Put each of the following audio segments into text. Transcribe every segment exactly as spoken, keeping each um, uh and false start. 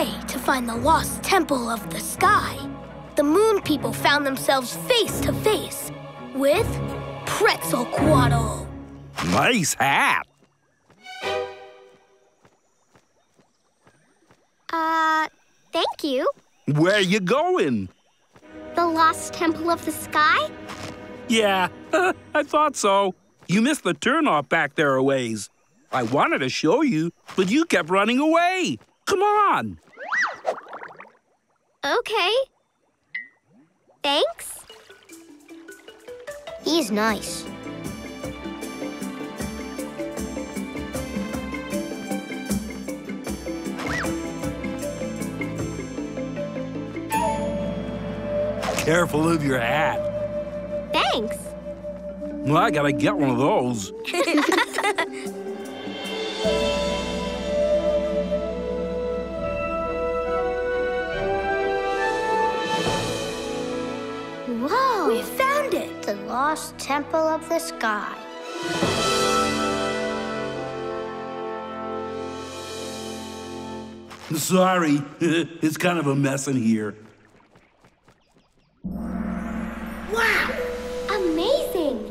way to find the lost temple of the sky, the moon people found themselves face to face with Pretzelcoatl. Nice hat! Uh, thank you. Where you going? The lost temple of the sky? Yeah, I thought so. You missed the turnoff back there a ways. I wanted to show you, but you kept running away. Come on. Okay. Thanks. He's nice. Careful of your hat. Thanks. Well, I gotta get one of those. Whoa! We found it! The lost temple of the sky. Sorry, it's kind of a mess in here. Wow! Amazing!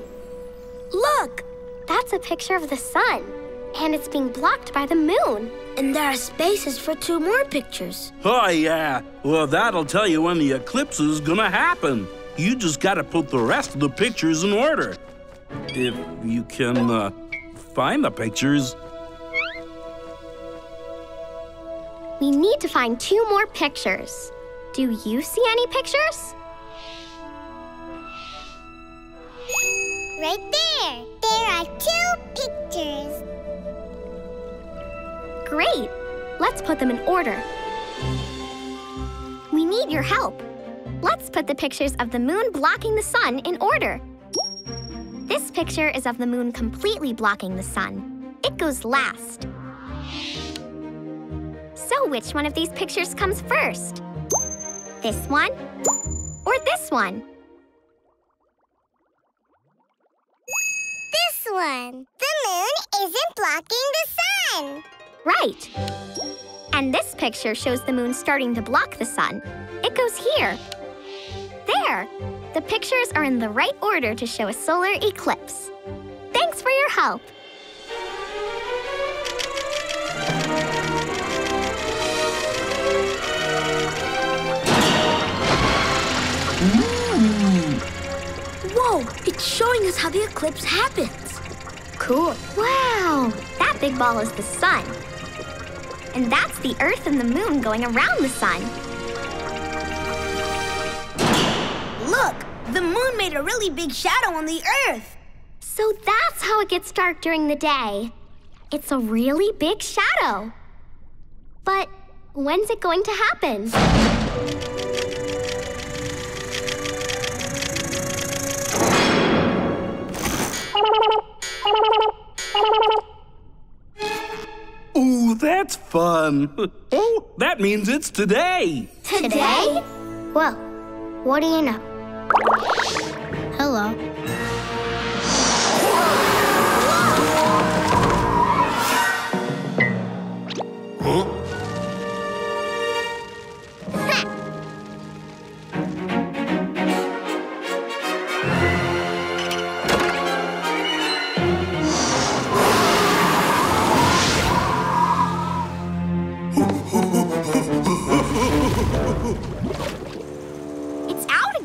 Look! That's a picture of the sun. And it's being blocked by the moon. And there are spaces for two more pictures. Oh, yeah. Well, that'll tell you when the eclipse is gonna happen. You just gotta put the rest of the pictures in order. If you can, uh, find the pictures. We need to find two more pictures. Do you see any pictures? Right there! There are two pictures! Great! Let's put them in order. We need your help. Let's put the pictures of the moon blocking the sun in order. This picture is of the moon completely blocking the sun. It goes last. So which one of these pictures comes first? This one or this one? One. The moon isn't blocking the sun. Right. And this picture shows the moon starting to block the sun. It goes here. There. The pictures are in the right order to show a solar eclipse. Thanks for your help. Ooh. Whoa, it's showing us how the eclipse happens. Cool. Wow! That big ball is the sun. And that's the Earth and the moon going around the sun. Look! The moon made a really big shadow on the Earth. So that's how it gets dark during the day. It's a really big shadow. But when's it going to happen? Ooh, that's fun. Oh, that means it's today. Today? Well, what do you know? Hello. Huh?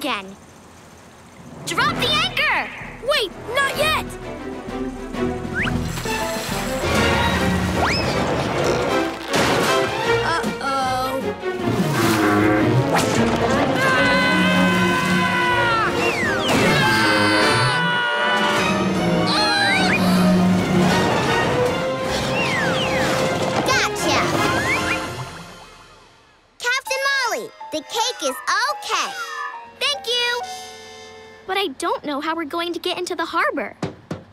Again. Drop the anchor! Wait, not yet! Uh-oh. Gotcha! Captain Molly, the cake is okay. But I don't know how we're going to get into the harbor.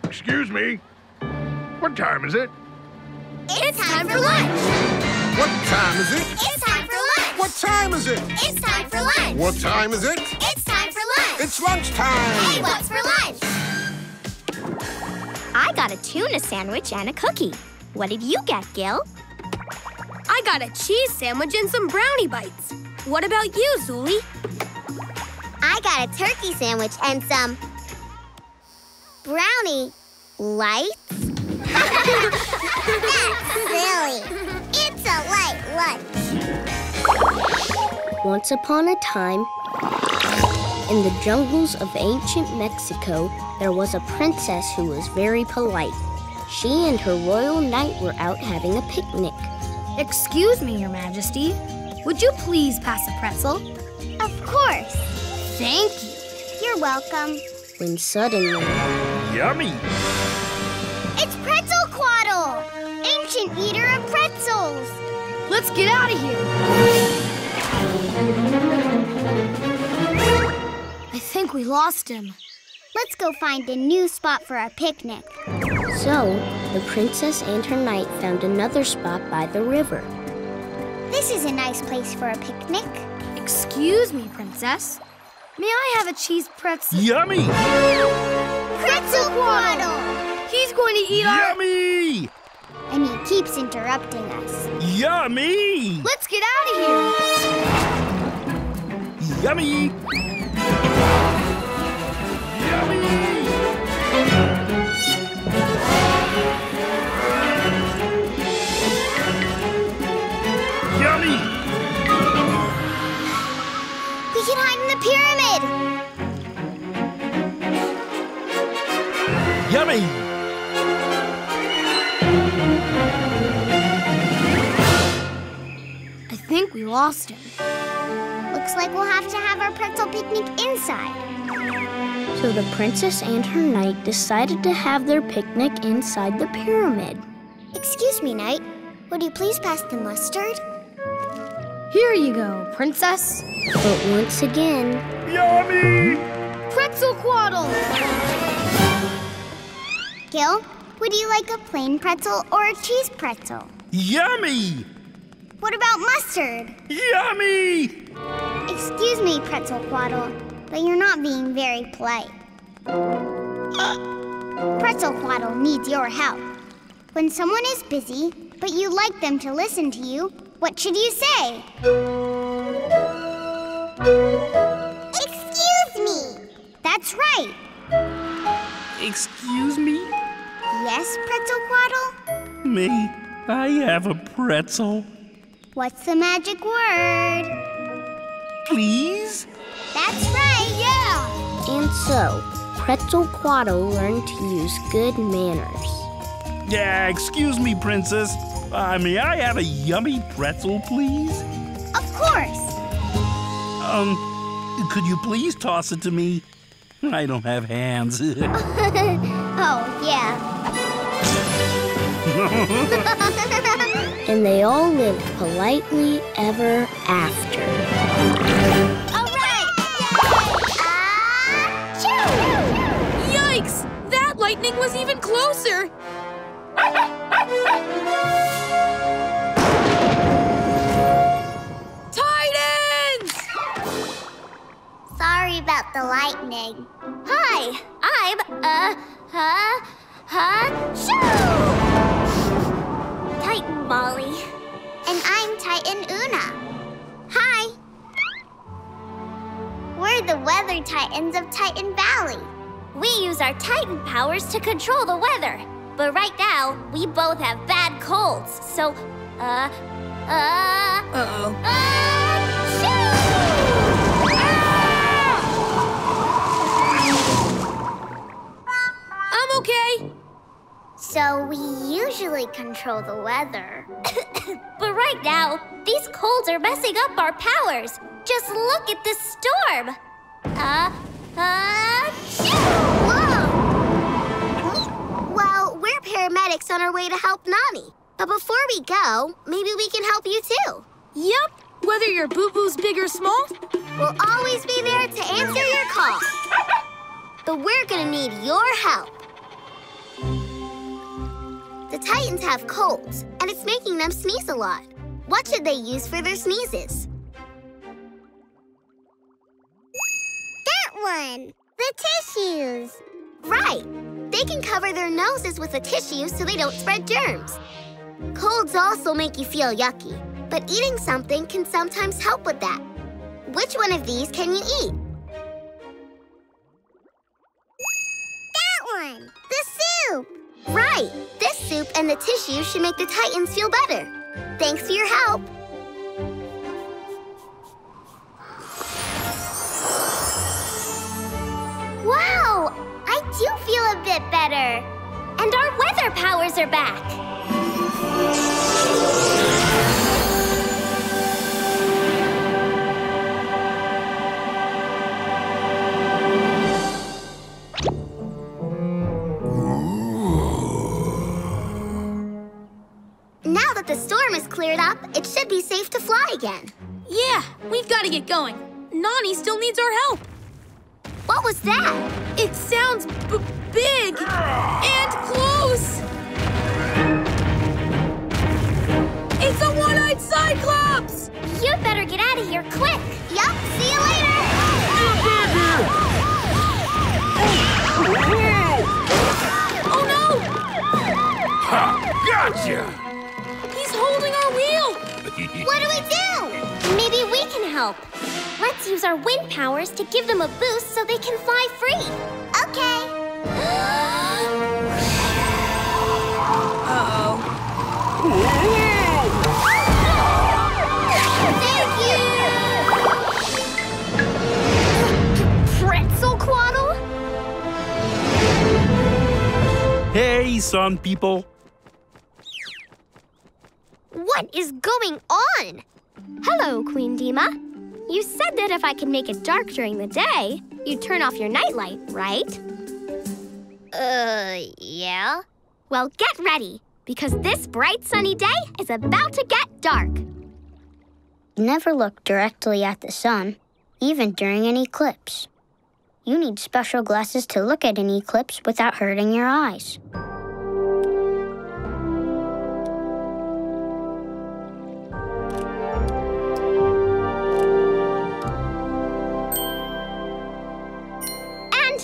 Excuse me. What time is it? It's, it's time, time for lunch. lunch. What time is it? It's time for lunch. What time is it? It's time for lunch. What time is it? It's time for lunch. It's lunchtime. Hey, what's for lunch? I got a tuna sandwich and a cookie. What did you get, Gil? I I got a cheese sandwich and some brownie bites. What about you, Zuli? I got a turkey sandwich and some brownie lights. That's silly. It's a light lunch. Once upon a time, in the jungles of ancient Mexico, there was a princess who was very polite. She and her royal knight were out having a picnic. Excuse me, Your Majesty. Would you please pass a pretzel? Of course. Thank you. You're welcome. When suddenly... Yummy! It's Pretzel-Quatel, ancient eater of pretzels. Let's get out of here. I think we lost him. Let's go find a new spot for our picnic. So, the princess and her knight found another spot by the river. This is a nice place for a picnic. Excuse me, princess. May I have a cheese pretzel? Yummy! Pretzel-Quatel! He's going to eat our... Yummy! And he keeps interrupting us. Yummy! Let's get out of here! Yummy! We can hide in the pyramid! Yummy! I think we lost him. Looks like we'll have to have our pretzel picnic inside. So the princess and her knight decided to have their picnic inside the pyramid. Excuse me, knight. Would you please pass the mustard? Here you go, princess. But once again... Yummy! Pretzel-Quatel! Gil, would you like a plain pretzel or a cheese pretzel? Yummy! What about mustard? Yummy! Excuse me, Pretzel-Quatel, but you're not being very polite. Pretzel-Quatel needs your help. When someone is busy, but you like them to listen to you, what should you say? Excuse me! That's right! Excuse me? Yes, Pretzel-Quatel? May I have a pretzel? What's the magic word? Please? That's right, yeah! And so, Pretzel-Quatel learned to use good manners. Yeah, excuse me, princess. Uh, may I have a yummy pretzel, please? Of course. Um, could you please toss it to me? I don't have hands. Oh, yeah. And they all lived politely ever after. All right! Yay! Uh, Yikes! That lightning was even closer. Titans! Sorry about the lightning. Hi, I'm a ha ha shoo! Titan Molly. And I'm Titan Oona. Hi. We're the weather titans of Titan Valley. We use our Titan powers to control the weather. But right now, we both have bad colds, so, uh, uh... Uh-oh. Uh, ah! I'm okay. So we usually control the weather. But right now, these colds are messing up our powers. Just look at this storm. Uh, uh, shoo! We're paramedics on our way to help Nani. But before we go, maybe we can help you too. Yep. Whether your boo-boo's big or small, we'll always be there to answer your call. But we're gonna need your help. The Titans have colds, and it's making them sneeze a lot. What should they use for their sneezes? That one! The tissues! Right! They can cover their noses with a tissue so they don't spread germs. Colds also make you feel yucky, but eating something can sometimes help with that. Which one of these can you eat? That one! The soup! Right! This soup and the tissue should make the Titans feel better. Thanks for your help. Wow! I do feel a bit better. And our weather powers are back. Now that the storm is cleared up, it should be safe to fly again. Yeah, we've got to get going. Nani still needs our help. What was that? It sounds b big and close. It's a one-eyed Cyclops! You'd better get out of here quick. Yup, see you later. Oh no! Ha, gotcha! He's holding our wheel. What do we do? Maybe we can help. Let's use our wind powers to give them a boost so they can fly free. Okay. Uh-oh. Thank you! Pretzel-Quatel? Hey, sun people. What is going on? Hello, Queen Dima. You said that if I could make it dark during the day, you'd turn off your nightlight, right? Uh, yeah? Well, get ready, because this bright sunny day is about to get dark. Never look directly at the sun, even during an eclipse. You need special glasses to look at an eclipse without hurting your eyes.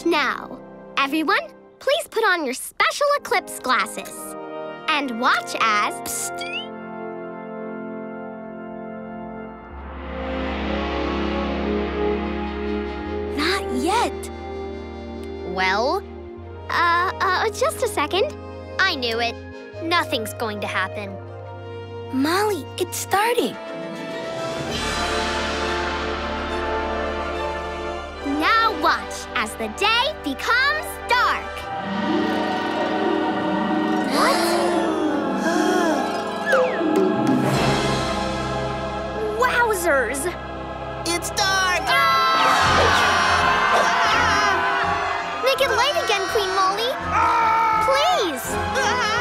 Now, everyone, please put on your special eclipse glasses and watch as... Psst. Not yet. Well? Uh, uh, just a second. I knew it. Nothing's going to happen. Molly, it's starting. Now watch as the day becomes dark. What? Wowzers! It's dark! Ah! Make it light again, Queen Molly. Ah! Please! Ah!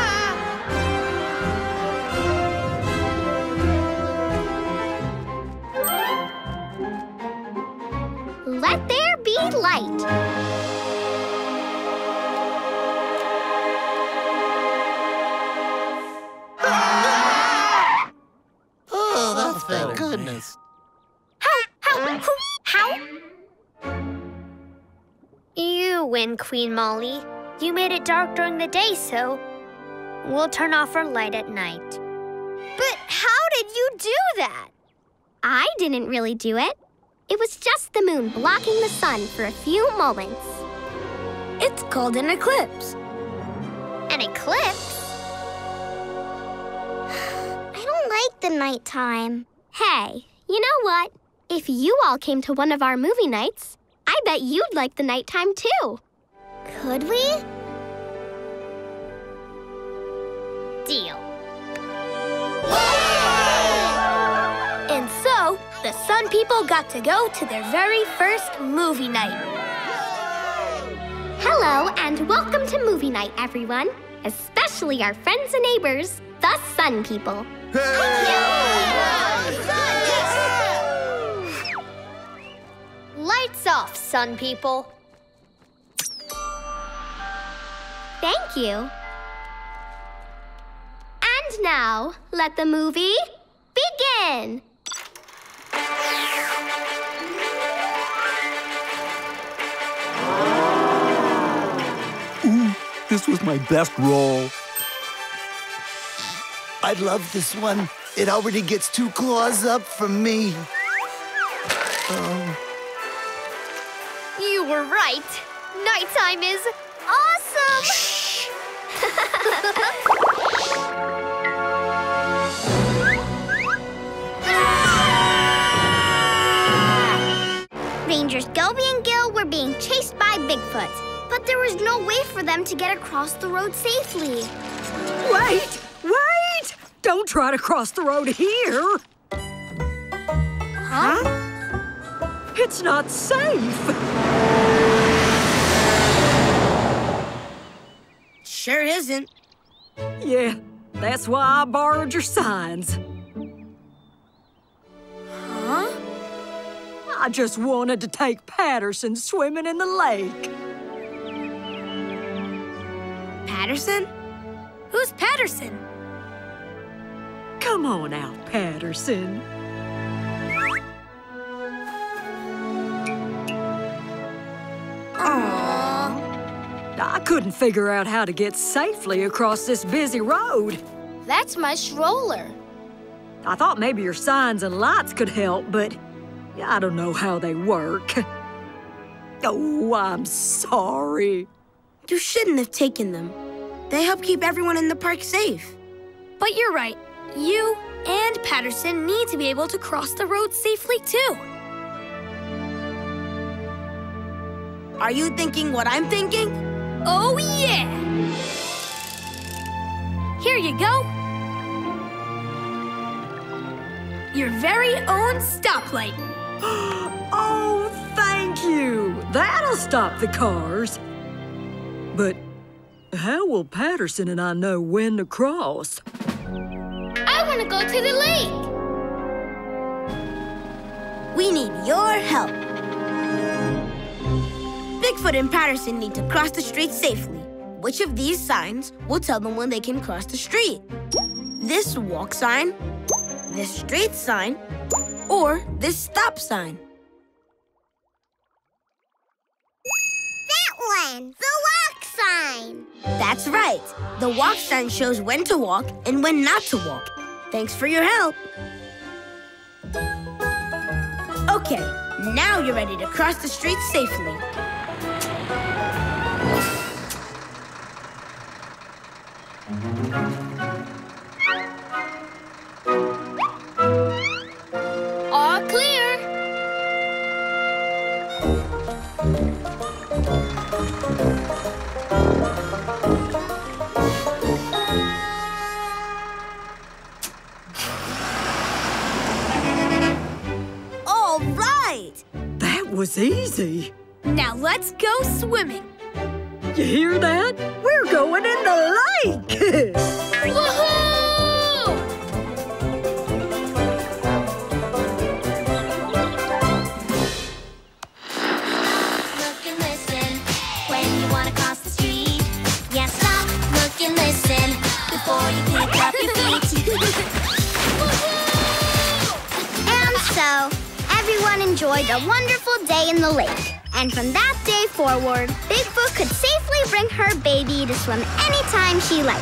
Let there light. Ah! Oh, that's better. Goodness. How? How? How? You win, Queen Molly. You made it dark during the day, so we'll turn off our light at night. But how did you do that? I didn't really do it. It was just the moon blocking the sun for a few moments. It's called an eclipse. An eclipse? I don't like the nighttime. Hey, you know what? If you all came to one of our movie nights, I bet you'd like the nighttime too. Could we? Deal. And so, the Sun People got to go to their very first movie night. Hello and welcome to movie night, everyone, especially our friends and neighbors, the Sun People. Hey! Yeah! Yeah! Lights off, Sun People. Thank you. And now, let the movie begin. Ooh, this was my best role. I love this one. It already gets two claws up from me. Um. You were right. Nighttime is awesome! Shh! Ah! Rangers Goby and Gil were being chased by Bigfoot, but there was no way for them to get across the road safely. Wait! Wait! Don't try to cross the road here! Huh? Huh? It's not safe. Sure isn't. Yeah, that's why I borrowed your signs. Huh? I just wanted to take Patterson swimming in the lake. Patterson? Who's Patterson? Come on out, Patterson. Aww. I couldn't figure out how to get safely across this busy road. That's my stroller. I thought maybe your signs and lights could help, but I don't know how they work. Oh, I'm sorry. You shouldn't have taken them. They help keep everyone in the park safe. But you're right. You and Patterson need to be able to cross the road safely, too. Are you thinking what I'm thinking? Oh, yeah! Here you go. Your very own stoplight. Oh, thank you. That'll stop the cars. But how will Patterson and I know when to cross? I want to go to the lake. We need your help. Bigfoot and Patterson need to cross the street safely. Which of these signs will tell them when they can cross the street? This walk sign, this street sign, or this stop sign? That one! The walk sign! That's right. The walk sign shows when to walk and when not to walk. Thanks for your help. Okay, now you're ready to cross the street safely. All clear. All right. That was easy. Now let's go swimming. You hear that? We're going in the lake! Woohoo! Look and listen when you want to cross the street. Yeah, stop, look and listen before you pick up your feet. Woohoo! And so, everyone enjoyed a wonderful day in the lake. And from that day forward, Bigfoot could safely bring her baby to swim anytime she liked.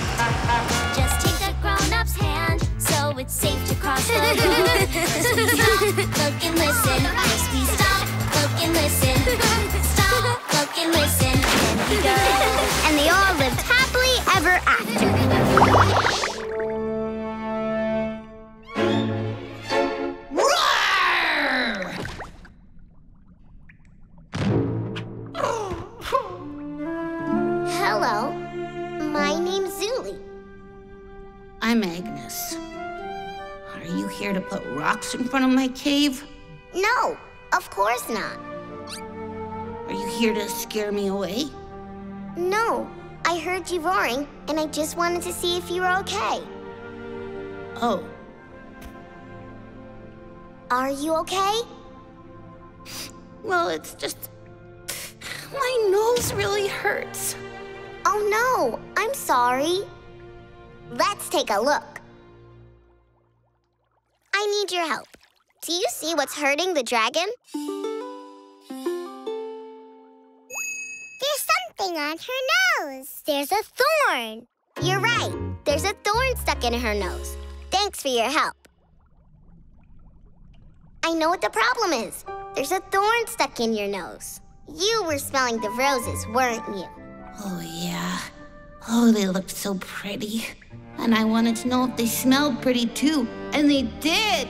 Just take the grown-up's hand, so it's safe to cross the road. Squeeze up, look and listen. Squeeze up, look and listen. Stop, look and listen. And we go. And they all lived happily ever after. I'm Agnes. Are you here to put rocks in front of my cave? No, of course not. Are you here to scare me away? No, I heard you roaring, and I just wanted to see if you were okay. Oh. Are you okay? Well, it's just... my nose really hurts. Oh no, I'm sorry. Let's take a look. I need your help. Do you see what's hurting the dragon? There's something on her nose. There's a thorn. You're right. There's a thorn stuck in her nose. Thanks for your help. I know what the problem is. There's a thorn stuck in your nose. You were smelling the roses, weren't you? Oh, yeah. Oh, they looked so pretty. And I wanted to know if they smelled pretty, too. And they did!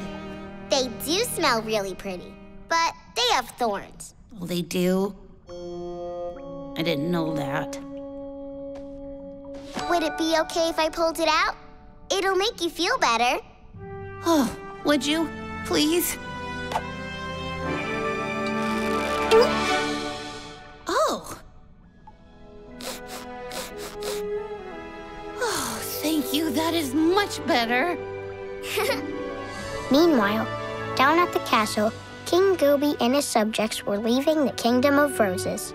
They do smell really pretty, but they have thorns. Oh, they do? I didn't know that. Would it be okay if I pulled it out? It'll make you feel better. Oh, would you? Please? Oh. Oh, thank you. That is much better. Meanwhile, down at the castle, King Goby and his subjects were leaving the Kingdom of Roses.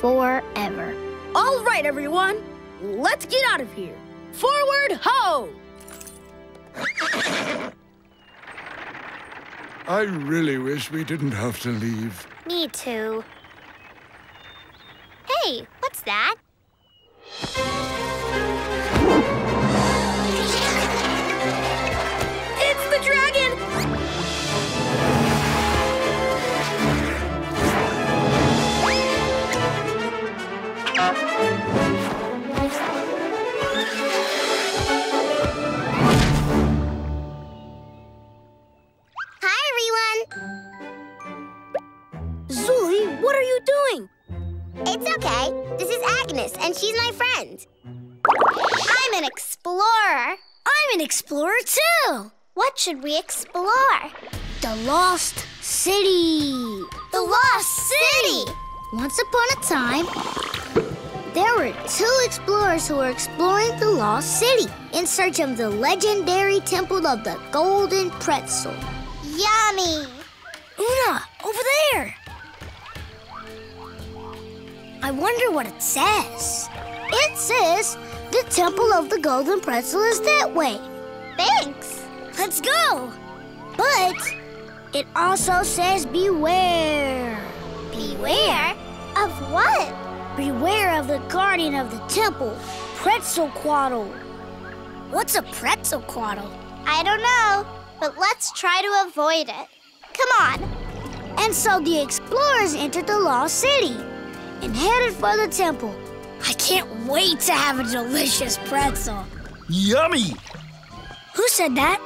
Forever. All right, everyone. Let's get out of here. Forward, ho! I really wish we didn't have to leave. Me too. Hey, what's that? It's the dragon! What are you doing? It's okay. This is Agnes, and she's my friend. I'm an explorer. I'm an explorer, too. What should we explore? The Lost City. The Lost City! Once upon a time, there were two explorers who were exploring the Lost City in search of the legendary temple of the Golden Pretzel. Yummy! Una, over there! I wonder what it says. It says, the Temple of the Golden Pretzel is that way. Thanks. Let's go. But it also says beware. Beware? Of what? Beware of the guardian of the temple, Pretzelcoatl. What's a Pretzelcoatl? I don't know, but let's try to avoid it. Come on. And so the explorers entered the Lost City and headed for the temple. I can't wait to have a delicious pretzel. Yummy! Who said that?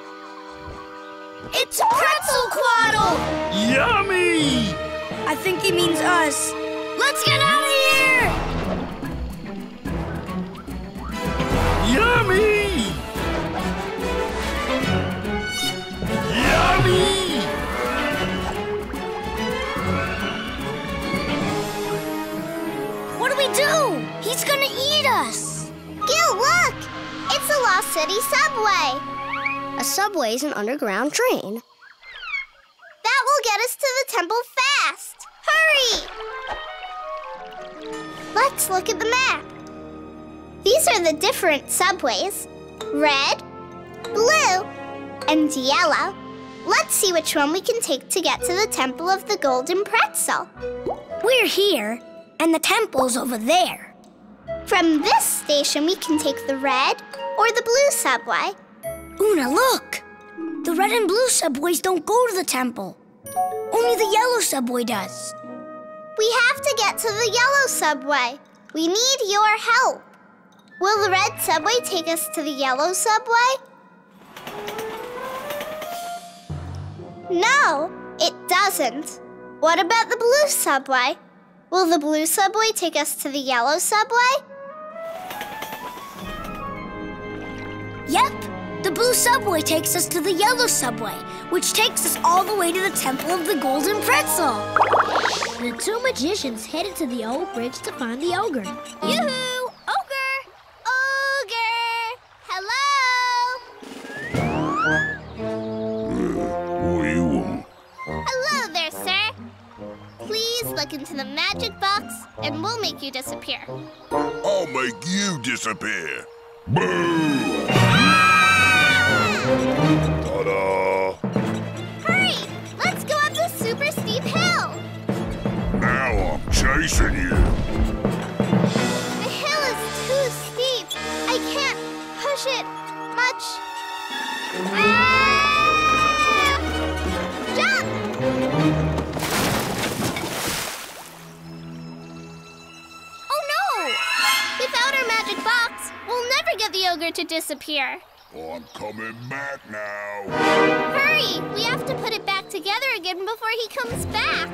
It's Pretzelcoatl! Yummy! I think he means us. Let's get out of here! Yummy! Yummy! Do. He's gonna eat us. Gil, look! It's the Lost City subway. A subway is an underground train. That will get us to the temple fast. Hurry! Let's look at the map. These are the different subways. Red, blue, and yellow. Let's see which one we can take to get to the Temple of the Golden Pretzel. We're here. And the temple's over there. From this station, we can take the red or the blue subway. Una, look! The red and blue subways don't go to the temple. Only the yellow subway does. We have to get to the yellow subway. We need your help. Will the red subway take us to the yellow subway? No, it doesn't. What about the blue subway? Will the blue subway take us to the yellow subway? Yep, the blue subway takes us to the yellow subway, which takes us all the way to the Temple of the Golden Pretzel. The two magicians headed to the old bridge to find the ogre. Yoo-hoo! Ogre! Ogre! Hello! Hello there, sir. Please look into the magic box, and we'll make you disappear. I'll make you disappear. Boo! Ah! Ta-da! Hurry! Let's go up this super steep hill. Now I'm chasing you. The hill is too steep. I can't push it much. Ah! Jump! it to disappear. I'm coming back now. Hurry! We have to put it back together again before he comes back.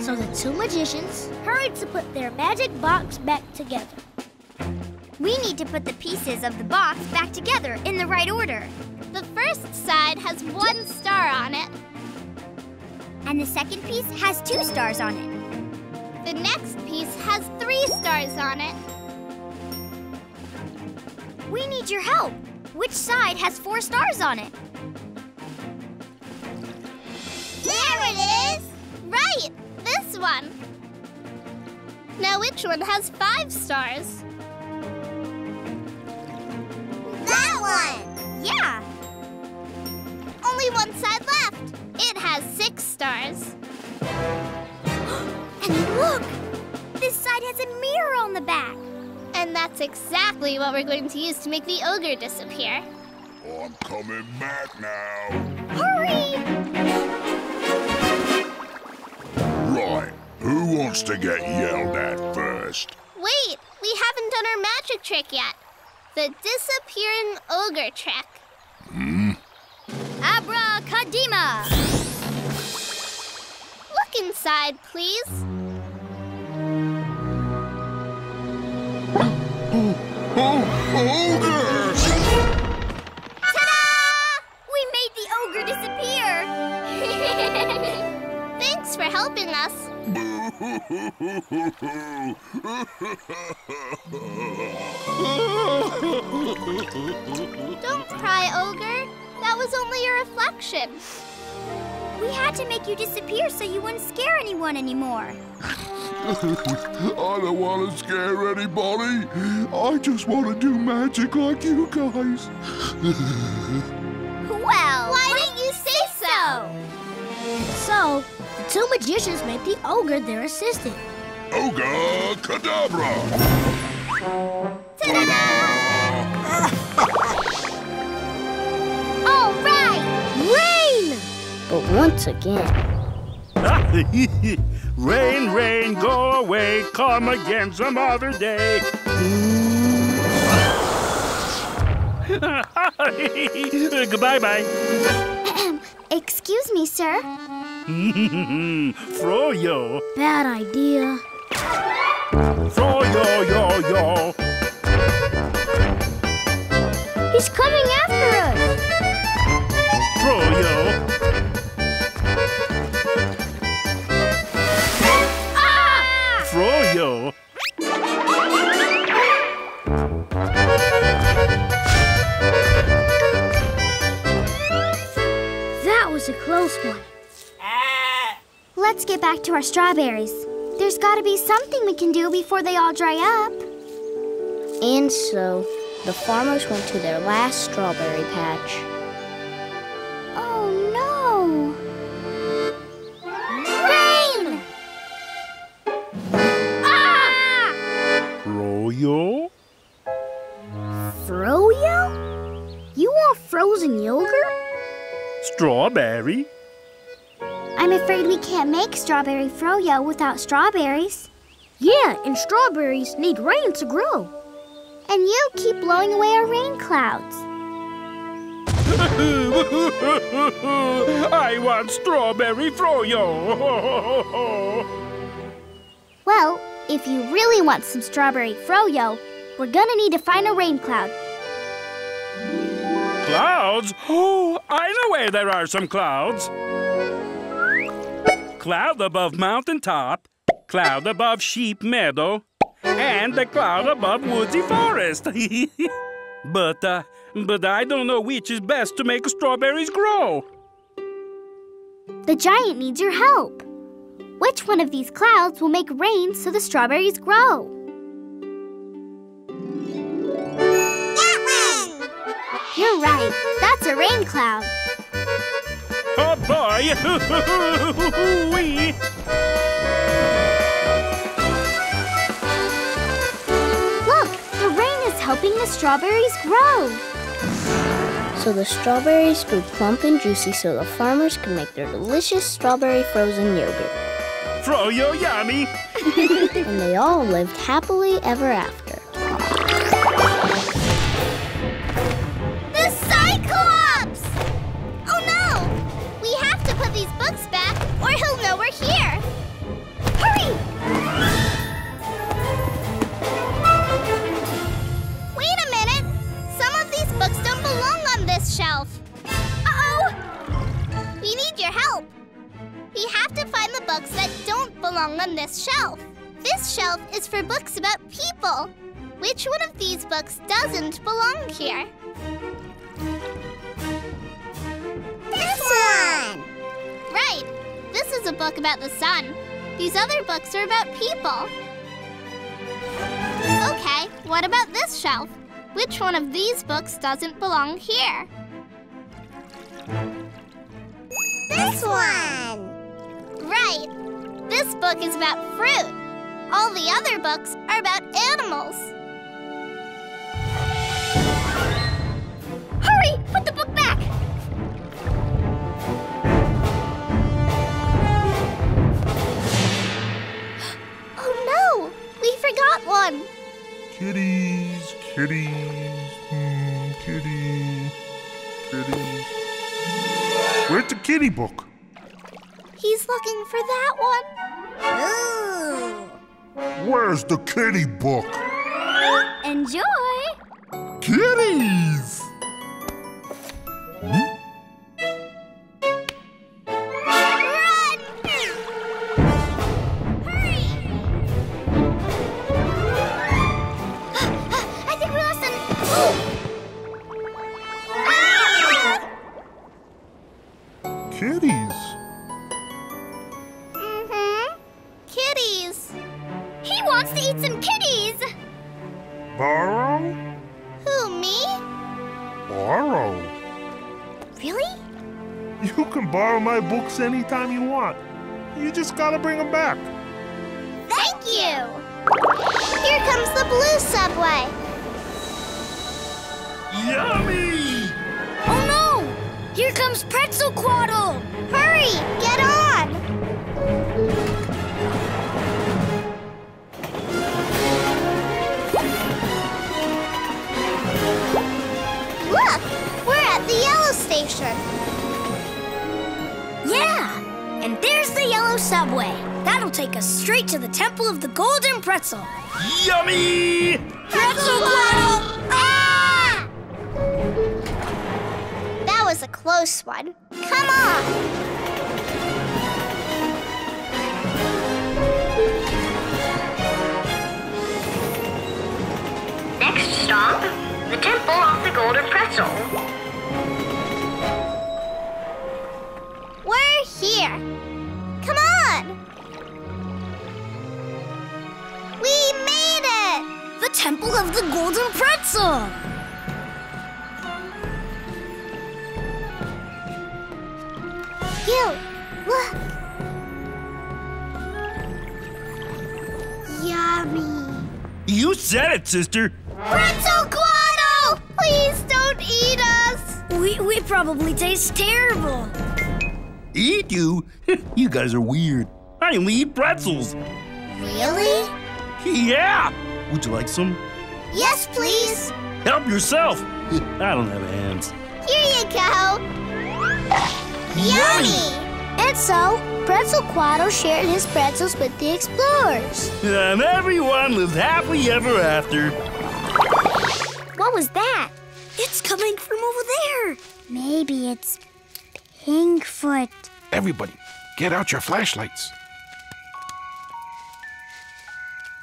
So the two magicians hurried to put their magic box back together. We need to put the pieces of the box back together in the right order. The first side has one star on it. And the second piece has two stars on it. The next piece has three stars on it. We need your help. Which side has four stars on it? There it is! Right! This one. Now which one has five stars? That one! Yeah! Only one side left. It has six stars. And look! This side has a mirror on the back. And that's exactly what we're going to use to make the ogre disappear. I'm coming back now. Hurry! Right, who wants to get yelled at first? Wait, we haven't done our magic trick yet. The disappearing ogre trick. Hmm? Abracadima! Look inside, please. Oh, oh, ogre! Ta-da! We made the ogre disappear! Thanks for helping us. Don't cry, ogre. That was only your reflection. We had to make you disappear so you wouldn't scare anyone anymore. I don't want to scare anybody. I just want to do magic like you guys. Well, why didn't you say so? So, the two magicians made the ogre their assistant. Ogre Kadabra! Ta-da! All right, rain! But once again... Rain, rain, go away, come again some other day. Goodbye-bye. Excuse me, sir. Froyo. Bad idea. Froyo-yo-yo. He's coming after us. Froyo. Froyo! That was a close one. Ah. Let's get back to our strawberries. There's got to be something we can do before they all dry up. And so, the farmers went to their last strawberry patch. Oh, no! Froyo? Froyo? You want frozen yogurt? Strawberry? I'm afraid we can't make strawberry froyo without strawberries. Yeah, and strawberries need rain to grow. And you keep blowing away our rain clouds. I want strawberry froyo! Well, if you really want some strawberry froyo, we're gonna need to find a rain cloud. Clouds? Oh, I know where there are some clouds. Cloud above mountain top, cloud above sheep meadow, and the cloud above woodsy forest. But, uh, but I don't know which is best to make strawberries grow. The giant needs your help. Which one of these clouds will make rain so the strawberries grow? That one! You're right. That's a rain cloud. Oh, boy! Wee! Look! The rain is helping the strawberries grow. So the strawberries grew plump and juicy so the farmers could make their delicious strawberry frozen yogurt. Froyo yummy! And they all lived happily ever after. We have to find the books that don't belong on this shelf. This shelf is for books about people. Which one of these books doesn't belong here? This one! Right. This is a book about the sun. These other books are about people. Okay, what about this shelf? Which one of these books doesn't belong here? This one! Right. This book is about fruit. All the other books are about animals. Hurry! Put the book back! Oh no! We forgot one! Kitties, kitties, hmm, kitty, kitties. Where's the kitty book? He's looking for that one. Ooh. Where's the kitty book? Enjoy. Kitties! Hmm? Run! Hurry! I think we lost them. Ah! Kitties. Mm-hmm. Kitties. He wants to eat some kitties. Borrow? Who, me? Borrow. Really? You can borrow my books anytime you want. You just gotta bring them back. Thank you. Here comes the blue subway. Yummy! Oh no! Here comes Pretzelcoatl! Hurry, get on! Look! We're at the yellow station. Yeah! And there's the yellow subway. That'll take us straight to the Temple of the Golden Pretzel. Yummy! Pretzel-Quatel! Ah! That was a close one. Come on! Next stop, the Temple of the Golden Pretzel. We're here. Come on! We made it! The Temple of the Golden Pretzel! Gil, look! Yummy! You said it, sister! Pretzel-Quatel! Please don't eat us! We, we probably taste terrible. Eat you? You guys are weird. I only eat pretzels. Really? Yeah! Would you like some? Yes, please. Help yourself. I don't have hands. Here you go. Yummy! And so, Pretzel-Quatel shared his pretzels with the explorers. And everyone lived happily ever after. What was that? It's coming from over there. Maybe it's Pinkfoot. Everybody, get out your flashlights.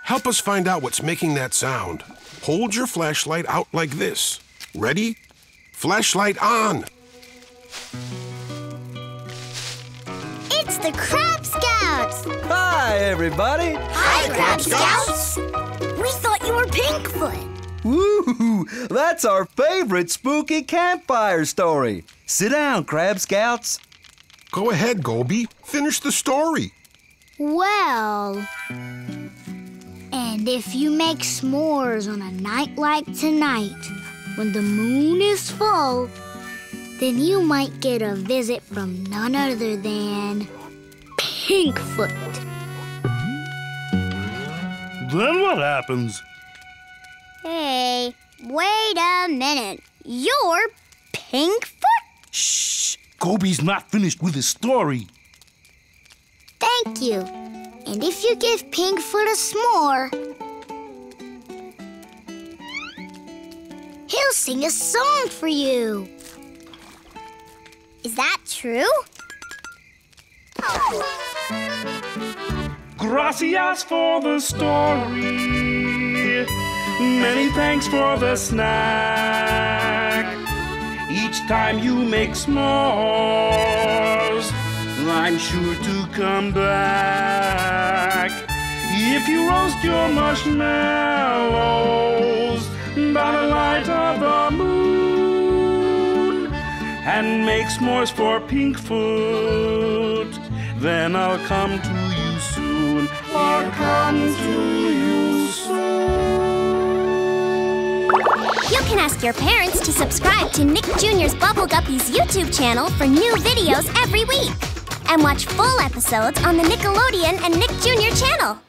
Help us find out what's making that sound. Hold your flashlight out like this. Ready? Flashlight on. It's the Crab Scouts. Hi, everybody. Hi, Hi Crab Scouts. Scouts. We thought you were Pinkfoot. Woo! That's our favorite spooky campfire story. Sit down, Crab Scouts. Go ahead, Goby. Finish the story. Well, and if you make s'mores on a night like tonight, when the moon is full, then you might get a visit from none other than Pinkfoot. Then what happens? Hey, wait a minute. You're Pinkfoot? Shh! Goby's not finished with his story. Thank you. And if you give Pinkfoot a s'more, he'll sing a song for you. Is that true? Gracias for the story. Many thanks for the snack. Each time you make s'mores, I'm sure to come back. If you roast your marshmallows by the light of the moon and make s'mores for Pinkfoot, then I'll come to you soon. I'll come to you soon. You can ask your parents to subscribe to Nick Junior's Bubble Guppies YouTube channel for new videos every week. And watch full episodes on the Nickelodeon and Nick Junior channel.